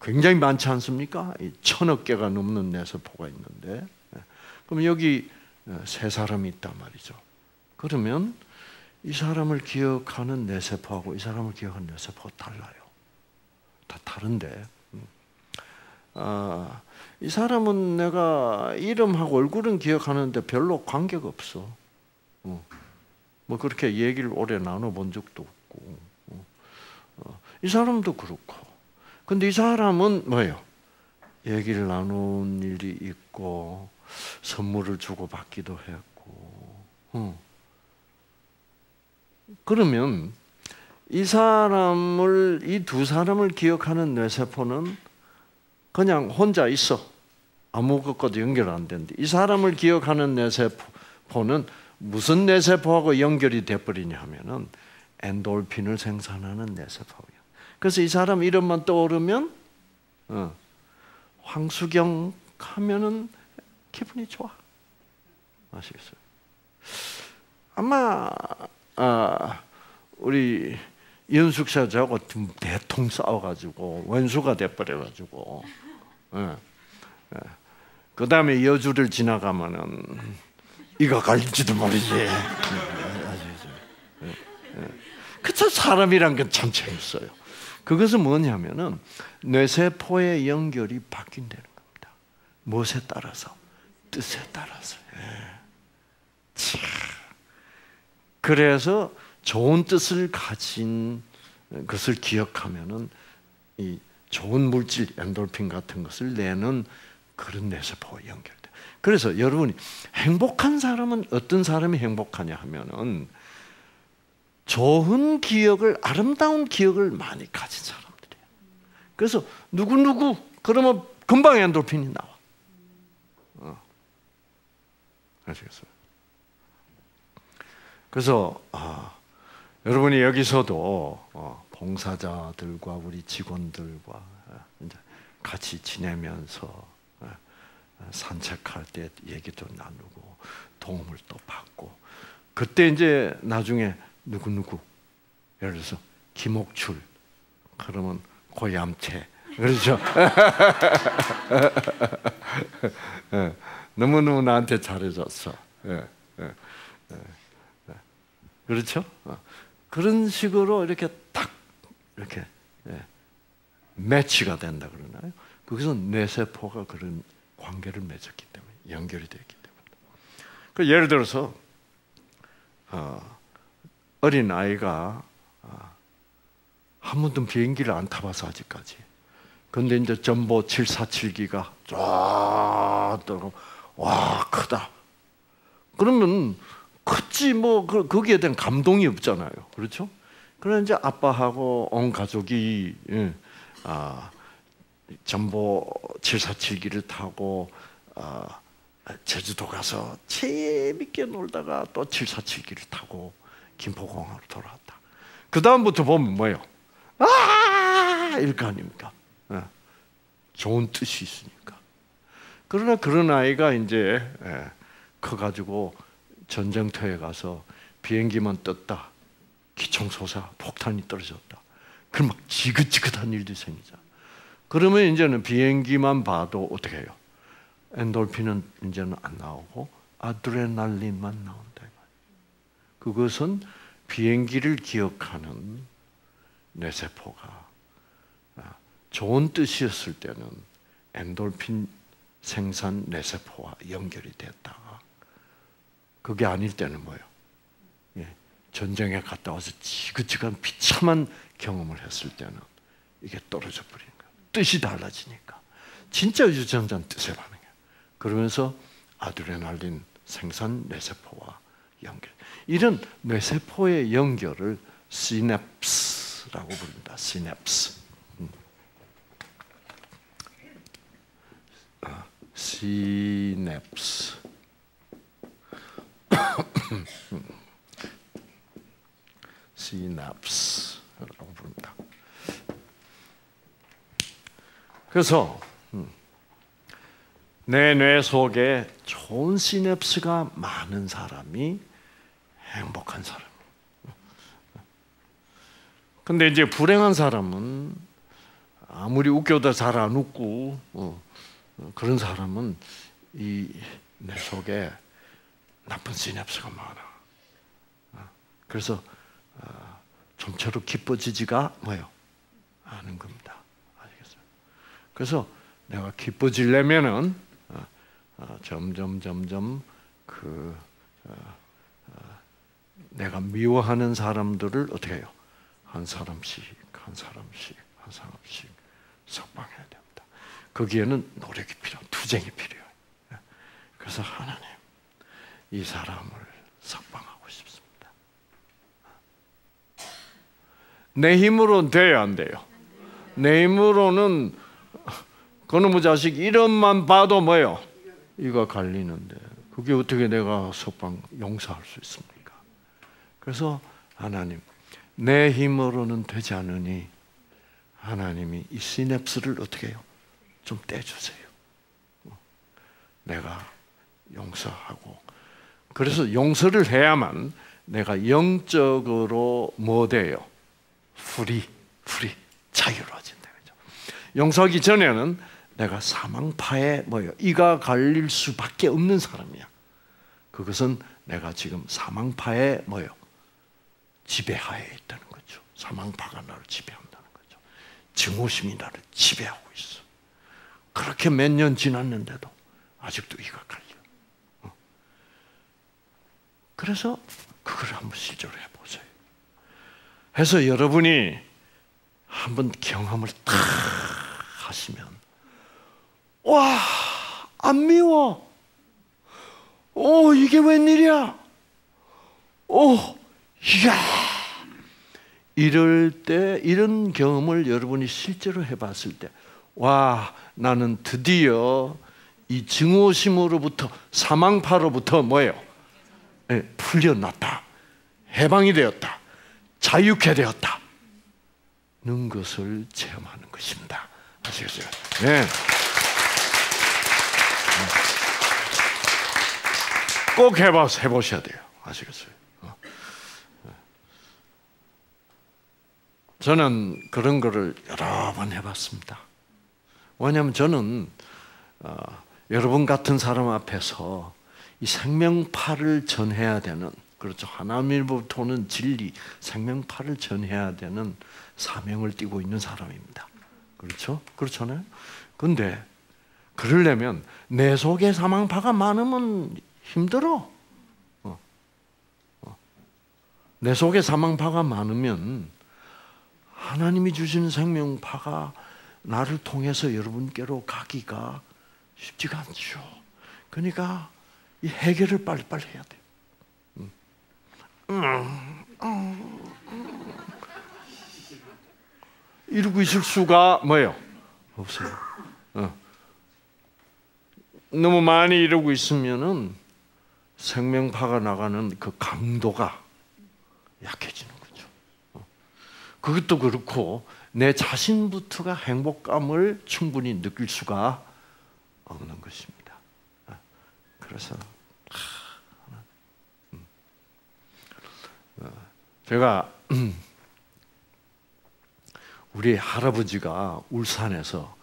굉장히 많지 않습니까? 이 천억 개가 넘는 뇌 세포가 있는데, 그럼 여기 세 사람이 있단 말이죠. 그러면 이 사람을 기억하는 내 세포하고 이 사람을 기억하는 내 세포가 달라요. 다 다른데. 아, 이 사람은 내가 이름하고 얼굴은 기억하는데 별로 관계가 없어. 어, 뭐 그렇게 얘기를 오래 나눠본 적도 없고. 어, 이 사람도 그렇고. 근데 이 사람은 뭐예요? 얘기를 나눈 일이 있고 선물을 주고받기도 했고. 어. 그러면 이 사람을, 이 두 사람을 기억하는 뇌세포는 그냥 혼자 있어. 아무것과도 연결 안 되는데 이 사람을 기억하는 뇌세포는 무슨 뇌세포하고 연결이 돼버리냐 하면은 엔돌핀을 생산하는 뇌세포예요. 그래서 이 사람 이름만 떠오르면 어, 황수경 하면은 기분이 좋아. 아시겠어요? 아마 아, 우리 이은숙 씨하고 저하고 대통 싸워가지고 원수가 돼버려가지고 예. 예. 그 다음에 여주를 지나가면은 이가 갈릴지도 모르지. 예. 예. 예. 그쵸, 사람이란 건 참 재밌어요. 그것은 뭐냐면은 뇌세포의 연결이 바뀐다는 겁니다. 무엇에 따라서? 뜻에 따라서. 예. 참. 그래서 좋은 뜻을 가진 것을 기억하면은 이 좋은 물질 엔돌핀 같은 것을 내는 그런 뇌세포와 연결돼. 그래서 여러분이 행복한 사람은 어떤 사람이 행복하냐 하면은 좋은 기억을, 아름다운 기억을 많이 가진 사람들이에요. 그래서 누구 누구 그러면 금방 엔돌핀이 나와. 어. 아시겠어요? 그래서 아, 여러분이 여기서도 어, 봉사자들과 우리 직원들과 이제 같이 지내면서 어, 산책할 때 얘기도 나누고 도움을 또 받고 그때 이제 나중에 누구누구 예를 들어서 김옥출 그러면 고얌체 그렇죠? 너무너무 나한테 잘해줬어. 예, 예, 예. 그렇죠? 어. 그런 식으로 이렇게 딱 이렇게 예, 매치가 된다 그러나요? 그것은 뇌세포가 그런 관계를 맺었기 때문에 연결이 되기 때문에. 그 예를 들어서 어, 어린 아이가 어, 한 번도 비행기를 안 타봐서 아직까지. 근데 이제 전보 칠백사십칠기가 쫙 떠고 와 크다. 그러면 컸지 뭐 그 거기에 대한 감동이 없잖아요, 그렇죠? 그러나 이제 아빠하고 온 가족이 예, 아, 전보 칠백사십칠기를 타고 아, 제주도 가서 재밌게 놀다가 또 칠백사십칠기를 타고 김포공항으로 돌아왔다. 그 다음부터 보면 뭐예요? 아, 이럴 거 아닙니까? 예, 좋은 뜻이 있으니까. 그러나 그런 아이가 이제 예, 커가지고 전쟁터에 가서 비행기만 떴다. 기총소사, 폭탄이 떨어졌다. 그럼 막 지긋지긋한 일도 생기잖아. 그러면 이제는 비행기만 봐도 어떻게 해요? 엔돌핀은 이제는 안 나오고 아드레날린만 나온다. 그것은 비행기를 기억하는 뇌세포가 좋은 뜻이었을 때는 엔돌핀 생산 뇌세포와 연결이 됐다. 그게 아닐 때는 뭐예요? 예, 전쟁에 갔다 와서 지긋지긋한 비참한 경험을 했을 때는 이게 떨어져 버리는 거예요. 뜻이 달라지니까. 진짜 유전자는 뜻에 반응해요. 그러면서 아드레날린 생산 뇌세포와 연결. 이런 뇌세포의 연결을 시냅스라고 부릅니다. 시냅스. 음. 아, 시냅스. 시냅스라고 부릅니다. 그래서 내 뇌 속에 좋은 시냅스가 많은 사람이 행복한 사람. 근데 이제 불행한 사람은 아무리 웃겨도 잘 안 웃고 어, 그런 사람은 이 뇌 속에 나쁜 시냅스가 많아. 그래서 어, 점차로 기뻐지지가 뭐예요? 않은 겁니다. 아시겠어요? 그래서 내가 기뻐지려면은 어, 어, 점점 점점 그 어, 어, 내가 미워하는 사람들을 어떻게 해요? 한 사람씩, 한 사람씩, 한 사람씩 석방해야 됩니다. 거기에는 노력이 필요한, 투쟁이 필요해요. 그래서 하나님, 이 사람을 석방하고 싶습니다. 내 힘으로는 돼야 안 돼요. 내 힘으로는 그놈의 자식 이름만 봐도 뭐예요? 이가 갈리는데 그게 어떻게 내가 석방 용서할 수 있습니까? 그래서 하나님, 내 힘으로는 되지 않으니 하나님이 이 시냅스를 어떻게 해요? 좀 떼주세요. 내가 용서하고, 그래서 용서를 해야만 내가 영적으로 뭐 돼요? 프리, 프리, 자유로워진다. 그죠? 용서하기 전에는 내가 사망파에 뭐예요? 이가 갈릴 수밖에 없는 사람이야. 그것은 내가 지금 사망파에 뭐예요? 지배하에 있다는 거죠. 사망파가 나를 지배한다는 거죠. 증오심이 나를 지배하고 있어. 그렇게 몇 년 지났는데도 아직도 이가 갈려. 어. 그래서 그걸 한번 실제로 해보세요. 해서 여러분이 한번 경험을 탁 하시면, 와, 안 미워. 오, 이게 웬일이야. 오, 이야! 이럴 때, 이런 경험을 여러분이 실제로 해봤을 때, 와, 나는 드디어 이 증오심으로부터, 사망파로부터 뭐예요? 네, 풀려났다. 해방이 되었다. 자유케 되었다. 는 것을 체험하는 것입니다. 아시겠어요? 네. 꼭 해봐서 해보셔야 돼요. 아시겠어요? 저는 그런 거를 여러 번 해봤습니다. 왜냐하면 저는 어, 여러분 같은 사람 앞에서 이 생명파를 전해야 되는, 그렇죠, 하나님으로부터 오는 진리, 생명파를 전해야 되는 사명을 띠고 있는 사람입니다. 그렇죠? 그렇잖아요? 근데 그러려면 내 속에 사망파가 많으면 힘들어. 어. 어. 내 속에 사망파가 많으면 하나님이 주시는 생명파가 나를 통해서 여러분께로 가기가 쉽지가 않죠. 그러니까 이 해결을 빨리빨리 해야 돼요. 음. 음. 음. 음. 이러고 있을 수가 뭐예요? 없어요. 어. 너무 많이 이러고 있으면은 생명파가 나가는 그 강도가 약해지는 거예요. 그것도 그렇고 내 자신부터가 행복감을 충분히 느낄 수가 없는 것입니다. 그래서 제가 우리 할아버지가 울산에서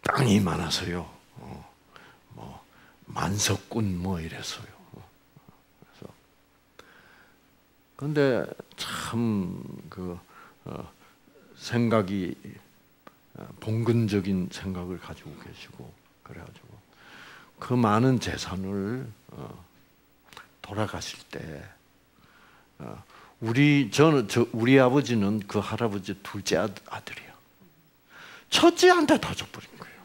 땅이 많아서요, 뭐 만석군 뭐 이래서요. 그래서 근데 참 그 어, 생각이 어, 봉근적인 생각을 가지고 계시고, 그래가지고 그 많은 재산을 어, 돌아가실 때 어, 우리 저는 저 우리 아버지는 그 할아버지 둘째 아들, 아들이야. 첫째한테 다 줘버린 거예요.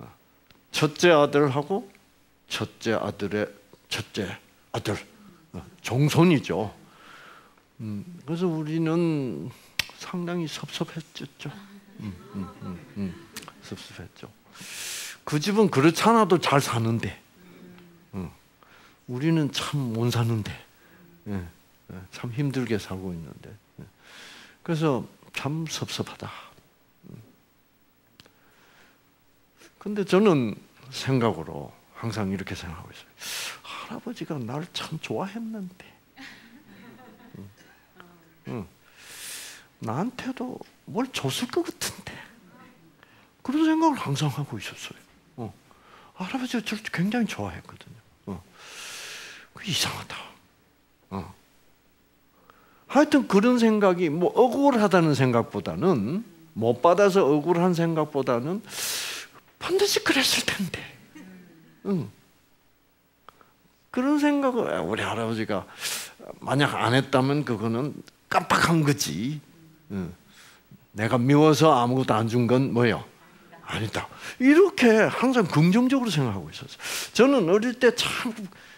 어, 첫째 아들하고 첫째 아들의 첫째 아들, 어, 종손이죠. 음, 그래서 우리는 상당히 섭섭했죠. 음, 음, 음, 음, 섭섭했죠. 그 집은 그렇잖아도 잘 사는데, 음, 우리는 참 못 사는데, 예, 예, 참 힘들게 살고 있는데, 예. 그래서 참 섭섭하다. 근데 저는 생각으로 항상 이렇게 생각하고 있어요. 할아버지가 나를 참 좋아했는데, 응, 나한테도 뭘 줬을 것 같은데, 그런 생각을 항상 하고 있었어요. 어. 할아버지가 저를 굉장히 좋아했거든요. 어. 이상하다. 어. 하여튼 그런 생각이 뭐 억울하다는 생각보다는, 못 받아서 억울한 생각보다는 반드시 그랬을 텐데. 응. 그런 생각을 우리 할아버지가 만약 안 했다면 그거는 깜빡한 거지. 응. 내가 미워서 아무것도 안 준 건 뭐예요? 아니다. 이렇게 항상 긍정적으로 생각하고 있었어요. 저는 어릴 때 참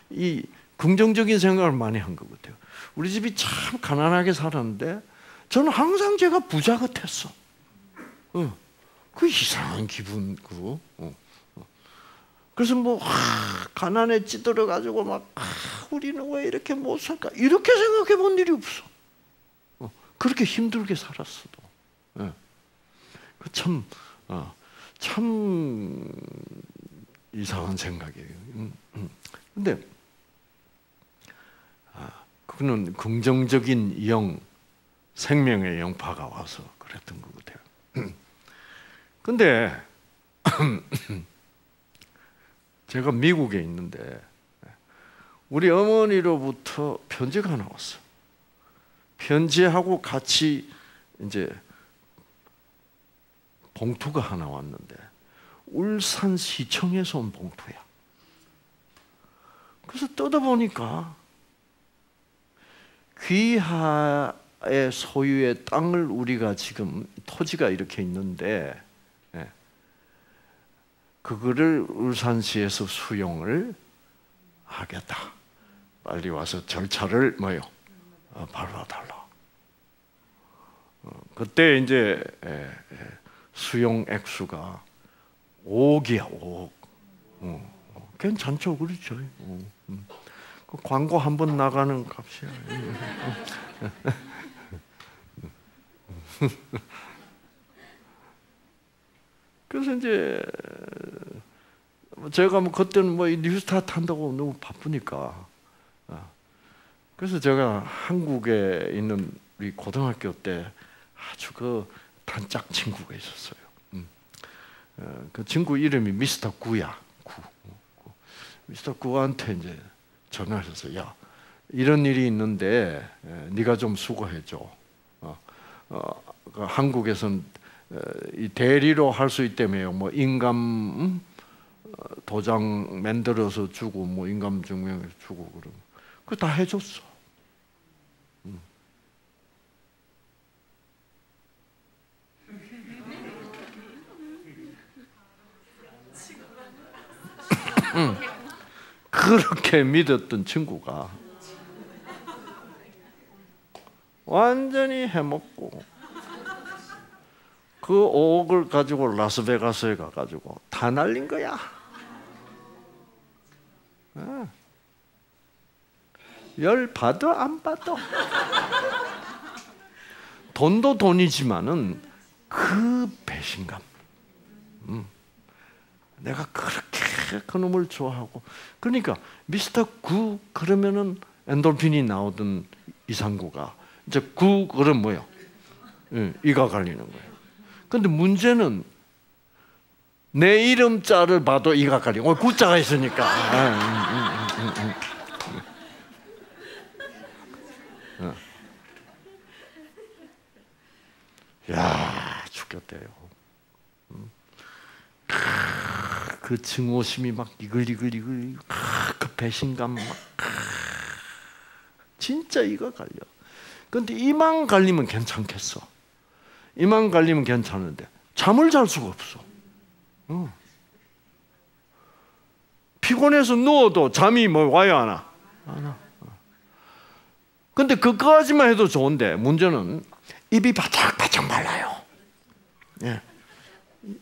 이 긍정적인 생각을 많이 한 것 같아요. 우리 집이 참 가난하게 살았는데 저는 항상 제가 부자 같았어. 어. 그 이상한 기분. 그. 어. 그래서 뭐 아, 가난에 찌들어가지고 막 아, 우리는 왜 이렇게 못 살까? 이렇게 생각해 본 일이 없어. 어. 그렇게 힘들게 살았어도. 어. 그 참... 어. 참 이상한 생각이에요. 음, 음. 근데 아, 그거는 긍정적인 영, 생명의 영파가 와서 그랬던 것 같아요. 근데 제가 미국에 있는데 우리 어머니로부터 편지가 하나 왔어. 편지하고 같이 이제 봉투가 하나 왔는데 울산 시청에서 온 봉투야. 그래서 뜯어보니까 귀하의 소유의 땅을 우리가 지금 토지가 이렇게 있는데 그거를 울산시에서 수용을 하겠다. 빨리 와서 절차를 뭐요? 밟아달라. 그때 이제 수용 액수가 오억이야, 오억. 어, 어, 괜찮죠, 그렇죠. 어, 음. 그 광고 한 번 나가는 값이야. 그래서 이제 제가 뭐 그때는 뭐 뉴스타트 한다고 너무 바쁘니까. 어. 그래서 제가 한국에 있는 우리 고등학교 때 아주 그 단짝 친구가 있었어요. 음. 어, 그 친구 이름이 미스터 구야. 구. 구. 미스터 구한테 이제 전화해서 야 이런 일이 있는데 에, 네가 좀 수고해 줘. 어, 어, 그 한국에서는 에, 이 대리로 할 수 있다며요. 뭐 인감 음? 어, 도장 만들어서 주고 뭐 인감 증명 주고 그런 그 다 해줬어. 응. 그렇게 믿었던 친구가 완전히 해먹고 그 오억을 가지고 라스베가스에 가가지고 다 날린 거야. 응. 열 받아 안 받아. 돈도 돈이지만은 그 배신감. 응. 내가 그렇게 그놈을 좋아하고. 그러니까 미스터 구 그러면은 엔돌핀이 나오던 이상구가 이제 구 그럼 뭐예요? 예, 이가 갈리는 거예요. 근데 문제는 내 이름자를 봐도 이가 갈리고 구자가 있으니까. 아, 음, 음, 음, 음. 어. 야 죽겠대요. 그 증오심이 막 이글이글이글, 그 배신감 막 진짜 이거 갈려. 근데 이만 갈리면 괜찮겠어. 이만 갈리면 괜찮은데 잠을 잘 수가 없어. 응. 피곤해서 누워도 잠이 뭐 와요 안 와? 안 와. 근데 그거까지만 해도 좋은데 문제는 입이 바짝바짝 말라요. 예,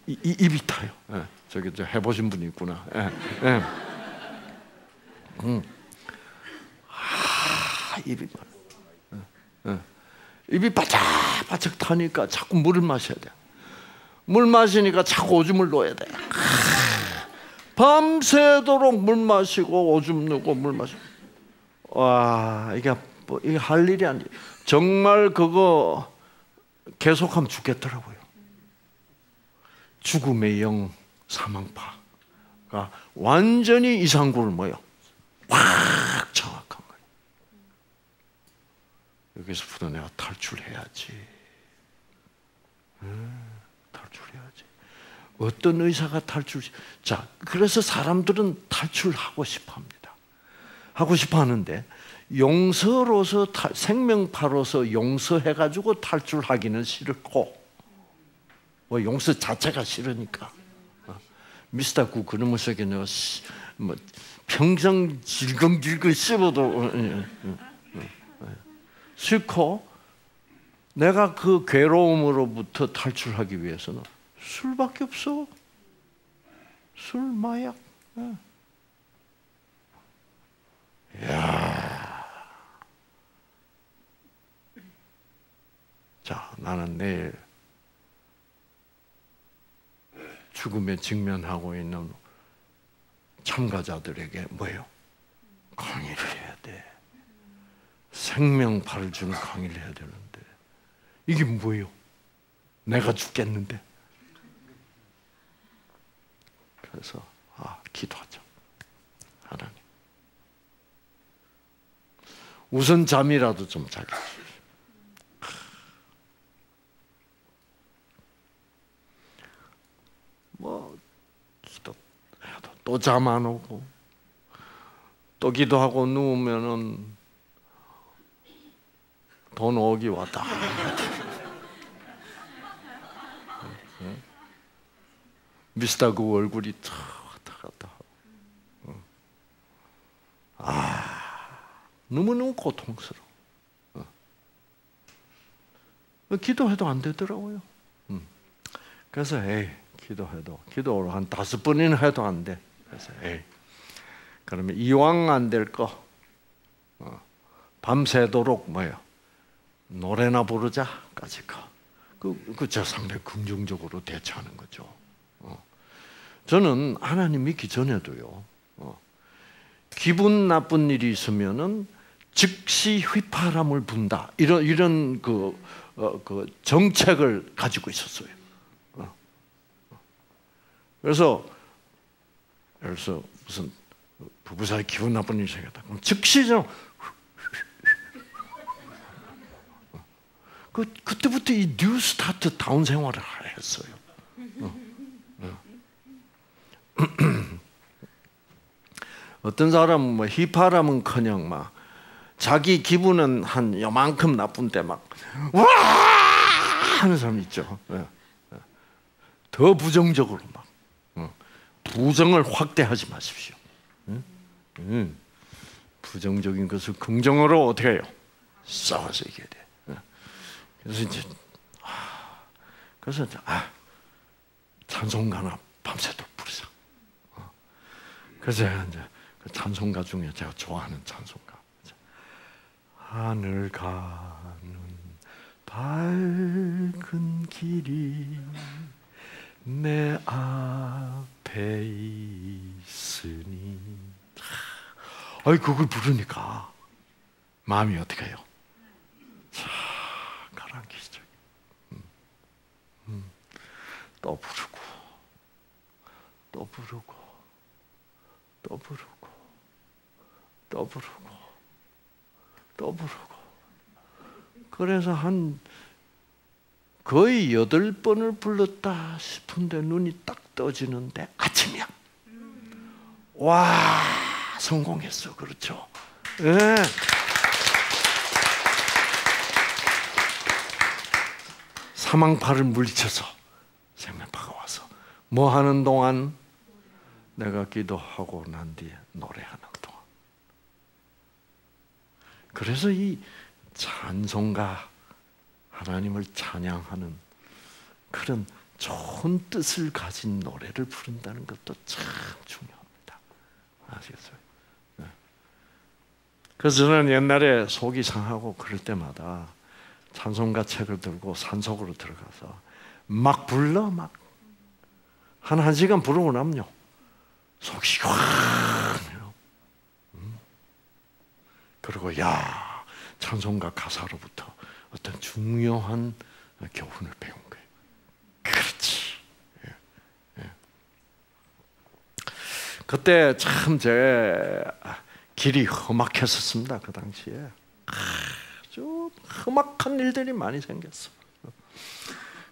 이, 이, 입이 타요. 예. 저기 저 해보신 분이 있구나. 예, 예. 음. 아, 입이 예, 예. 입이 바짝 바짝 타니까 자꾸 물을 마셔야 돼. 물 마시니까 자꾸 오줌을 놓아야 돼. 아, 밤새도록 물 마시고 오줌 누고 물 마시고. 와 이게 뭐, 이게 할 일이 아니. 정말 그거 계속하면 죽겠더라고요. 죽음의 영. 사망파가 완전히 이상구를 뭐요? 확 정확한 거예요. 여기서부터 내가 탈출해야지. 음, 탈출해야지. 어떤 의사가 탈출, 자, 그래서 사람들은 탈출하고 싶어 합니다. 하고 싶어 하는데, 용서로서, 타, 생명파로서 용서해가지고 탈출하기는 싫고, 뭐 용서 자체가 싫으니까. 어? 미스터 구 그놈의 새끼, 뭐, 평생 질겅질겅 씹어도 싫고, 내가 그 괴로움으로부터 탈출하기 위해서는 술밖에 없어. 술, 마약. 이야. 자, 나는 내일 죽음에 직면하고 있는 참가자들에게 뭐예요? 강의를 해야 돼. 생명파를 주는 강의를 해야 되는데 이게 뭐예요? 내가 죽겠는데. 그래서 아, 기도하자. 하나님, 우선 잠이라도 좀 자겠지. 뭐 기도해도 또 잠 안 오고, 또 기도하고 누우면은 돈 오기 왔다. 미스터 구 얼굴이 탁 왔다 갔다 하고. 아, 너무너무 고통스러워. 어. 기도해도 안 되더라고요. 음. 그래서 에이, 기도해도, 기도를 한 다섯 번이나 해도 안 돼. 그래서 에이, 그러면 이왕 안 될 거, 어, 밤새도록 뭐예요? 노래나 부르자까지 가. 그, 그 저 상당히 긍정적으로 대처하는 거죠. 어. 저는 하나님 믿기 전에도요, 어, 기분 나쁜 일이 있으면은 즉시 휘파람을 분다, 이런 이런 그, 어, 그 정책을 가지고 있었어요. 어. 그래서 그래서 무슨 부부 사이 기분 나쁜 일이 생겼다. 그럼 즉시 좀 그 그때부터 이 뉴스타트 다운 생활을 했어요. 어. 어. 어떤 사람은 뭐 휘파람은커녕 막 자기 기분은 한 요만큼 나쁜데 막 와 하는 사람 있죠. 더 부정적으로 막. 부정을 확대하지 마십시오. 부정적인 것을 긍정으로 어떻게 해요? 싸워서 이겨야 돼. 그래서 이제 아, 그래서 이제 아, 찬송가나 밤새도록 부르자. 그래서 이제 그 찬송가 중에 제가 좋아하는 찬송가. 하늘 가는 밝은 길이 내 앞에 있으니. 아이, 그걸 부르니까 마음이 어떻게 해요? 자, 가라앉히죠. 음. 음. 또 부르고, 또 부르고, 또 부르고, 또 부르고, 또 부르고. 그래서 한 거의 여덟 번을 불렀다 싶은데 눈이 딱 떠지는데 아침이야. 와, 성공했어. 그렇죠? 예. 사망파를 물리쳐서 생명파가 와서 뭐 하는 동안? 내가 기도하고 난 뒤에 노래하는 동안. 그래서 이 찬송가, 하나님을 찬양하는 그런 좋은 뜻을 가진 노래를 부른다는 것도 참 중요합니다. 아시겠어요? 네. 그래서 저는 옛날에 속이 상하고 그럴 때마다 찬송가 책을 들고 산속으로 들어가서 막 불러, 막. 한 한 시간 부르고 나면요, 속이 시원해요. 음? 그리고 야, 찬송가 가사로부터 어떤 중요한 교훈을 배운 거예요. 그렇지. 예. 예. 그때 참 제 길이 험악했었습니다. 그 당시에 아주 험악한 일들이 많이 생겼어.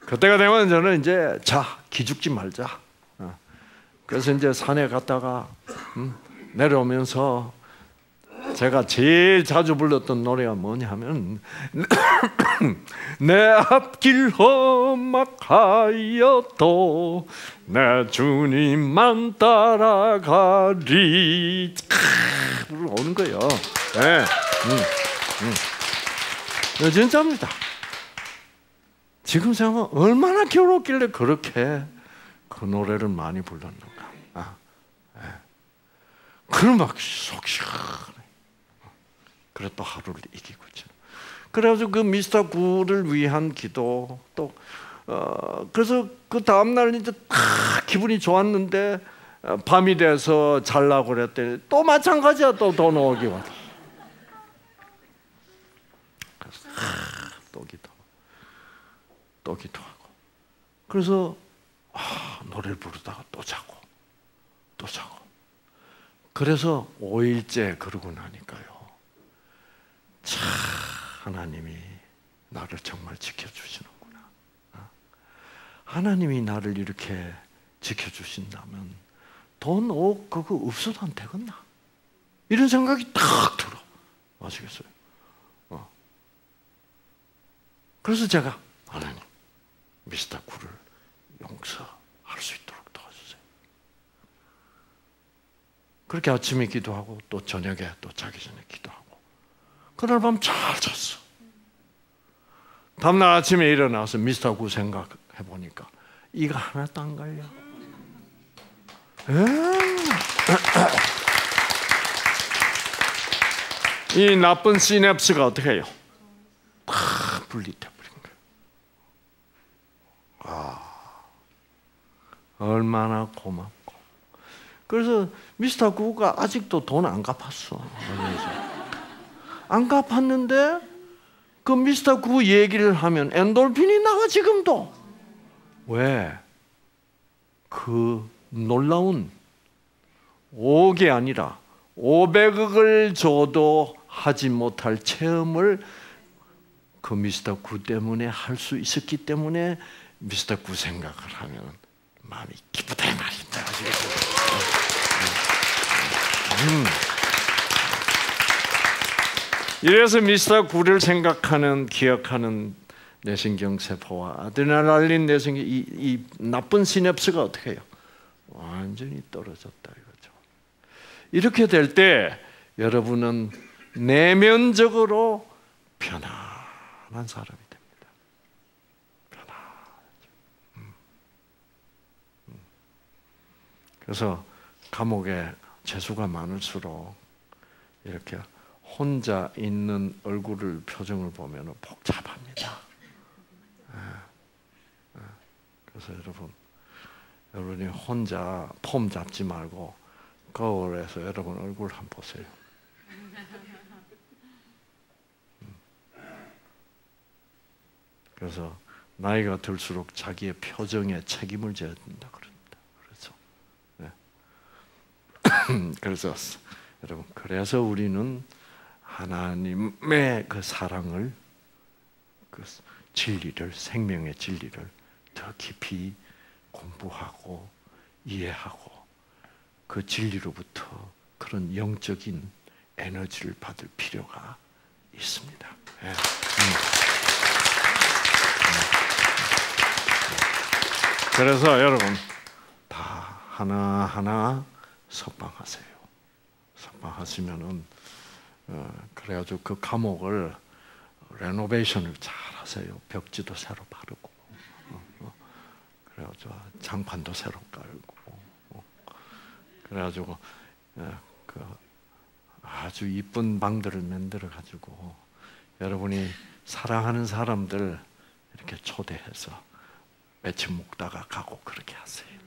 그때가 되면 저는 이제 자, 기죽지 말자. 그래서 이제 산에 갔다가 음, 내려오면서 제가 제일 자주 불렀던 노래가 뭐냐면 내 앞길 험악하여도 내 주님만 따라가리. 크으, 오는 거예요. 네, 음, 음. 진짜입니다. 지금 생각하면 얼마나 괴로웠길래 그렇게 그 노래를 많이 불렀는가. 아, 네. 그럼 막 속 시원해. 그래 또 하루를 이기고 있죠. 그래가지고 그 미스터 구를 위한 기도 또 어, 그래서 그 다음 날 이제 아, 기분이 좋았는데 밤이 돼서 잘라고 그랬더니 또 마찬가지야. 또 더 나오기 왔다. 그래서 아, 또 기도, 또 기도하고. 그래서 아, 노래를 부르다가 또 자고 또 자고. 그래서 오 일째 그러고 나니까요, 참 하나님이 나를 정말 지켜주시는구나. 하나님이 나를 이렇게 지켜주신다면 돈 오 억 그거 없어도 안 되겠나? 이런 생각이 딱 들어. 아시겠어요? 어. 그래서 제가 하나님 미스터 구를 용서할 수 있도록 도와주세요. 그렇게 아침에 기도하고 또 저녁에 또 자기 전에 기도하고 그날 밤 잘 잤어. 다음날 아침에 일어나서 미스터 구 생각해보니까 이가 하나도 안 갈려. 이 나쁜 시냅스가 어떻게 해요? 다 분리돼버린 거예요. 아, 얼마나 고맙고. 그래서 미스터 구가 아직도 돈 안 갚았어. 안 갚았는데 그 미스터 구 얘기를 하면 엔돌핀이 나와 지금도. 왜? 그 놀라운 오 억이 아니라 오백억을 줘도 하지 못할 체험을 그 미스터 구 때문에 할 수 있었기 때문에 미스터 구 생각을 하면 마음이 기쁘다 이 말입니다. 음. 이래서 미스터 구를 생각하는, 기억하는 뇌신경세포와 아드레날린 뇌신경, 이, 이 나쁜 시냅스가 어떻게 해요? 완전히 떨어졌다 이거죠. 이렇게 될 때 여러분은 내면적으로 편안한 사람이 됩니다. 편안하죠. 음. 음. 그래서 감옥에 재수가 많을수록 이렇게 혼자 있는 얼굴을, 표정을 보면 복잡합니다. 그래서 여러분, 여러분이 혼자 폼 잡지 말고 거울에서 여러분 얼굴 한번 보세요. 그래서 나이가 들수록 자기의 표정에 책임을 져야 된다 그럽니다. 그렇죠? 네. 그래서 여러분, 그래서 우리는 하나님의 그 사랑을, 그 진리를, 생명의 진리를 더 깊이 공부하고 이해하고 그 진리로부터 그런 영적인 에너지를 받을 필요가 있습니다. 네. 그래서 여러분 다 하나하나 석방하세요. 석방하시면은 어, 그래가지고 그 감옥을 레노베이션을 잘 하세요. 벽지도 새로 바르고, 어, 어. 그래가지고 장판도 새로 깔고, 어. 그래가지고 어, 그 아주 이쁜 방들을 만들어가지고 여러분이 사랑하는 사람들 이렇게 초대해서 며칠 묵다가 가고 그렇게 하세요.